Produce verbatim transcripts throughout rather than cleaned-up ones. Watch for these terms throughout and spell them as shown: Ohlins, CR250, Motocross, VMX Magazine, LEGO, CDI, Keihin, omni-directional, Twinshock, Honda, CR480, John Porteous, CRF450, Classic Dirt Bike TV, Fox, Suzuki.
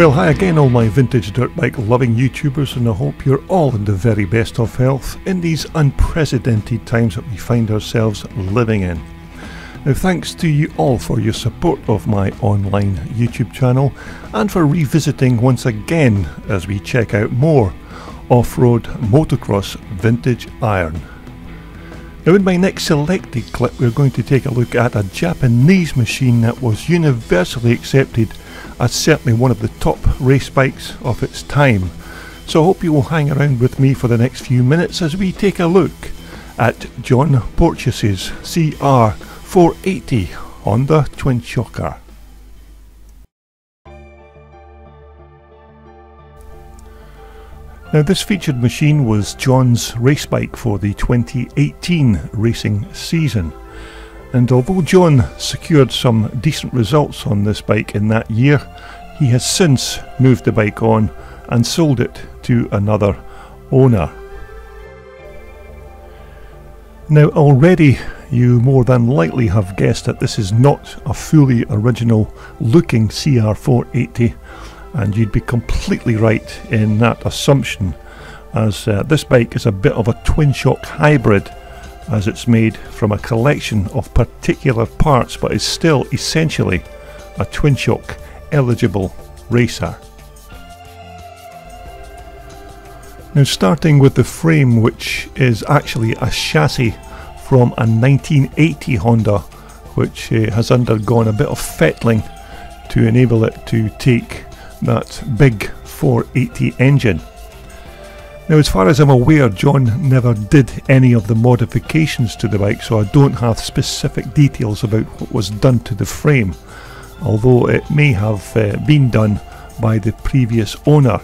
Well, hi again all my vintage dirt bike loving YouTubers, and I hope you're all in the very best of health in these unprecedented times that we find ourselves living in. Now, thanks to you all for your support of my online YouTube channel and for revisiting once again as we check out more off-road motocross vintage iron. Now, in my next selected clip we're going to take a look at a Japanese machine that was universally accepted as certainly one of the top race bikes of its time. So I hope you will hang around with me for the next few minutes as we take a look at John Porteous's C R four eighty Honda twin shock car. Now, this featured machine was John's race bike for the twenty eighteen racing season. And although John secured some decent results on this bike in that year, he has since moved the bike on and sold it to another owner. Now, already you more than likely have guessed that this is not a fully original looking C R four eighty, and you'd be completely right in that assumption, as uh, this bike is a bit of a twin shock hybrid, as it's made from a collection of particular parts but is still essentially a twin shock eligible racer. Now, starting with the frame, which is actually a chassis from a nineteen eighty Honda, which uh, has undergone a bit of fettling to enable it to take that big four eighty engine. Now, as far as I'm aware, John never did any of the modifications to the bike, so I don't have specific details about what was done to the frame, although it may have uh, been done by the previous owner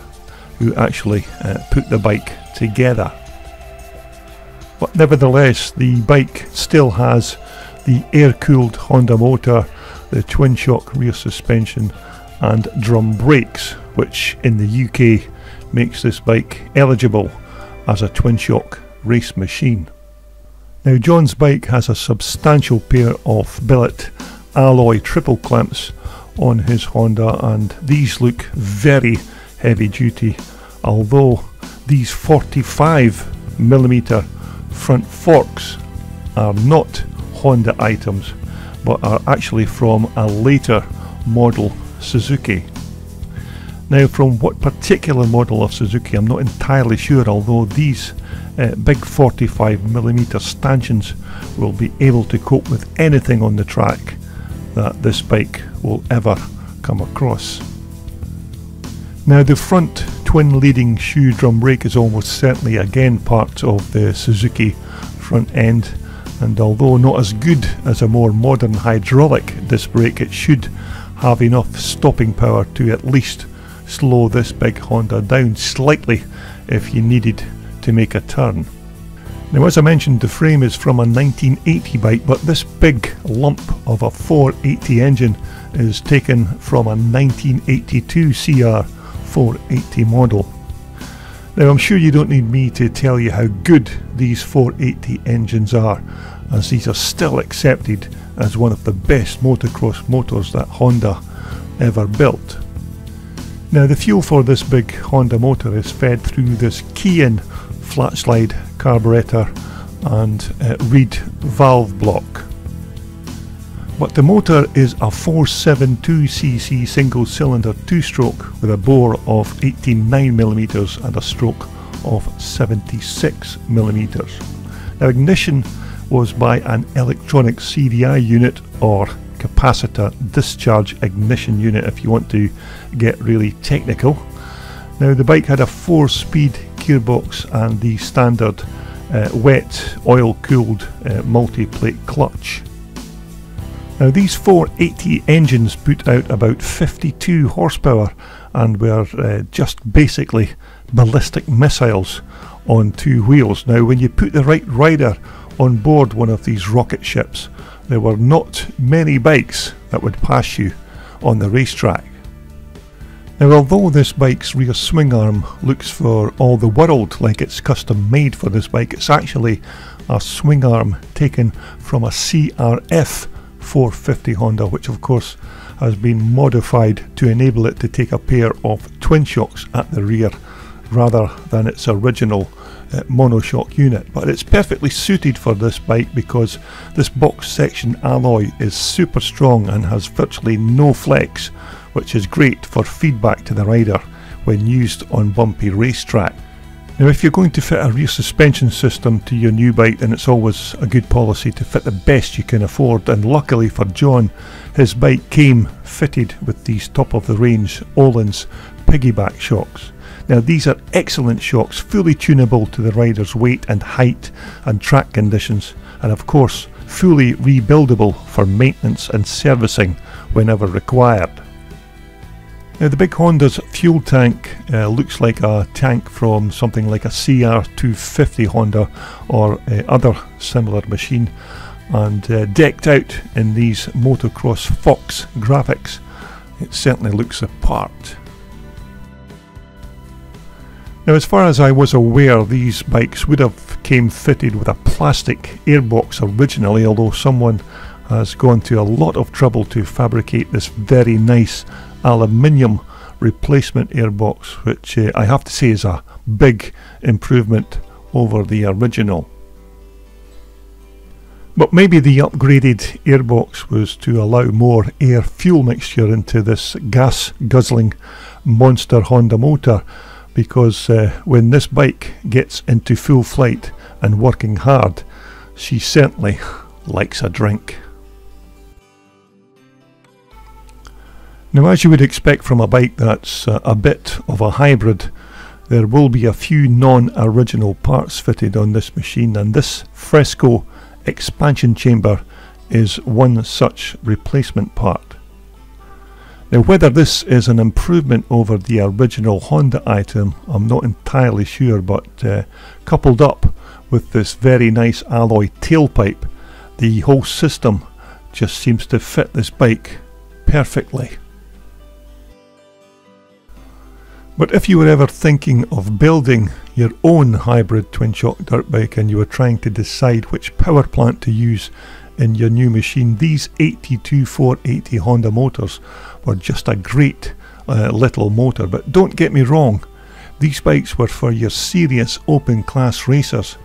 who actually uh, put the bike together. But nevertheless, the bike still has the air-cooled Honda motor, the twin shock rear suspension and drum brakes, which in the U K makes this bike eligible as a twin shock race machine. Now, John's bike has a substantial pair of billet alloy triple clamps on his Honda, and these look very heavy duty, although these forty-five millimeter front forks are not Honda items but are actually from a later model Suzuki. Now, from what particular model of Suzuki I'm not entirely sure, although these uh, big forty-five millimeter stanchions will be able to cope with anything on the track that this bike will ever come across. Now, the front twin leading shoe drum brake is almost certainly again part of the Suzuki front end, and although not as good as a more modern hydraulic disc brake, it should have enough stopping power to at least slow this big Honda down slightly if you needed to make a turn. Now, as I mentioned, the frame is from a nineteen eighty bike, but this big lump of a four eighty engine is taken from a nineteen eighty-two C R four eighty model. Now, I'm sure you don't need me to tell you how good these four eighty engines are, as these are still accepted as one of the best motocross motors that Honda ever built. Now, the fuel for this big Honda motor is fed through this Keihin flat slide carburetor and uh, reed valve block. But the motor is a four seventy-two c c single cylinder two stroke with a bore of eighty-nine millimeters and a stroke of seventy-six millimeters. Now, ignition was by an electronic C D I unit, or capacitor discharge ignition unit if you want to get really technical. Now, the bike had a four-speed gearbox and the standard uh, wet oil-cooled uh, multi-plate clutch. Now, these four eighty engines put out about fifty-two horsepower and were uh, just basically ballistic missiles on two wheels. Now, when you put the right rider on board one of these rocket ships, there were not many bikes that would pass you on the racetrack. Now, although this bike's rear swing arm looks for all the world like it's custom made for this bike, it's actually a swing arm taken from a C R F four fifty Honda, which of course has been modified to enable it to take a pair of twin shocks at the rear rather than its original uh, monoshock unit. But it's perfectly suited for this bike because this box section alloy is super strong and has virtually no flex, which is great for feedback to the rider when used on bumpy racetrack. Now, if you're going to fit a rear suspension system to your new bike, then it's always a good policy to fit the best you can afford, and luckily for John, his bike came fitted with these top of the range Ohlins piggyback shocks. Now, these are excellent shocks, fully tunable to the rider's weight and height and track conditions, and of course fully rebuildable for maintenance and servicing whenever required. Now, the big Honda's fuel tank uh, looks like a tank from something like a C R two fifty Honda or uh, other similar machine, and uh, decked out in these motocross Fox graphics, it certainly looks the part. Now, as far as I was aware, these bikes would have came fitted with a plastic airbox originally, although someone has gone to a lot of trouble to fabricate this very nice aluminium replacement airbox, which uh, I have to say is a big improvement over the original. But maybe the upgraded airbox was to allow more air fuel mixture into this gas guzzling monster Honda motor, because uh, when this bike gets into full flight and working hard, she certainly likes a drink. Now, as you would expect from a bike that's uh, a bit of a hybrid, there will be a few non-original parts fitted on this machine, and this Fresco expansion chamber is one such replacement part. Now, whether this is an improvement over the original Honda item, I'm not entirely sure, but uh, coupled up with this very nice alloy tailpipe, the whole system just seems to fit this bike perfectly. But if you were ever thinking of building your own hybrid twin shock dirt bike and you were trying to decide which power plant to use in your new machine, these eighty-two four eighty Honda motors were just a great uh, little motor. But don't get me wrong, these bikes were for your serious open class racers,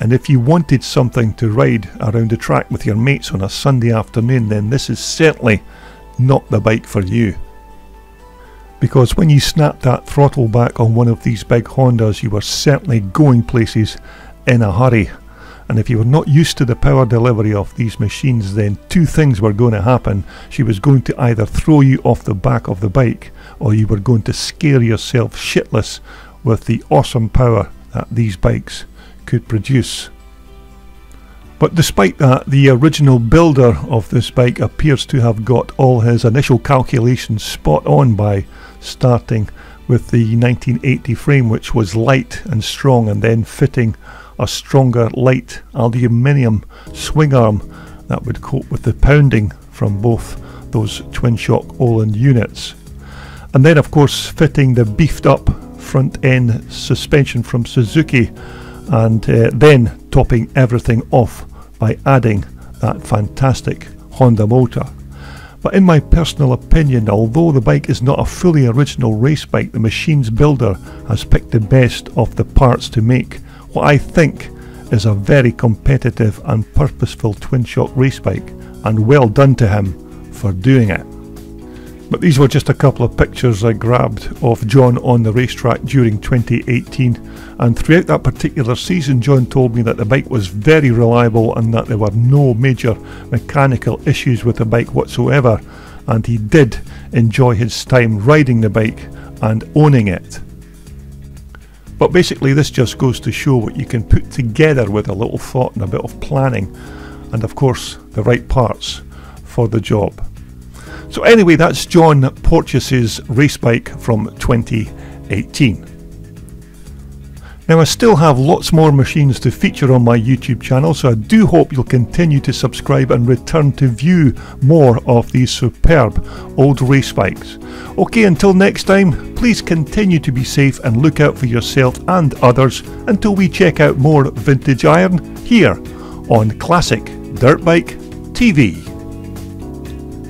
and if you wanted something to ride around the track with your mates on a Sunday afternoon, then this is certainly not the bike for you. Because when you snapped that throttle back on one of these big Hondas, you were certainly going places in a hurry. And if you were not used to the power delivery of these machines, then two things were going to happen. She was going to either throw you off the back of the bike, or you were going to scare yourself shitless with the awesome power that these bikes could produce. But despite that, the original builder of this bike appears to have got all his initial calculations spot on by starting with the nineteen eighty frame, which was light and strong, and then fitting a stronger light aluminium swing arm that would cope with the pounding from both those twin shock Ohlins units. And then of course fitting the beefed up front end suspension from Suzuki, and uh, then topping everything off by adding that fantastic Honda motor. But in my personal opinion, although the bike is not a fully original race bike, the machine's builder has picked the best of the parts to make what I think is a very competitive and purposeful twin shock race bike, and well done to him for doing it. But these were just a couple of pictures I grabbed of John on the racetrack during twenty eighteen, and throughout that particular season John told me that the bike was very reliable and that there were no major mechanical issues with the bike whatsoever, and he did enjoy his time riding the bike and owning it. But basically this just goes to show what you can put together with a little thought and a bit of planning, and of course the right parts for the job. So anyway, that's John Porteous's race bike from twenty eighteen. Now, I still have lots more machines to feature on my YouTube channel, so I do hope you'll continue to subscribe and return to view more of these superb old race bikes. Okay, until next time, please continue to be safe and look out for yourself and others until we check out more vintage iron here on Classic Dirt Bike T V.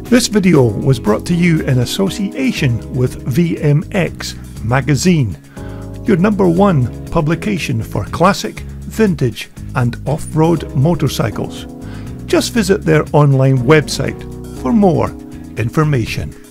This video was brought to you in association with V M X Magazine, your number one publication for classic, vintage and off-road motorcycles. Just visit their online website for more information.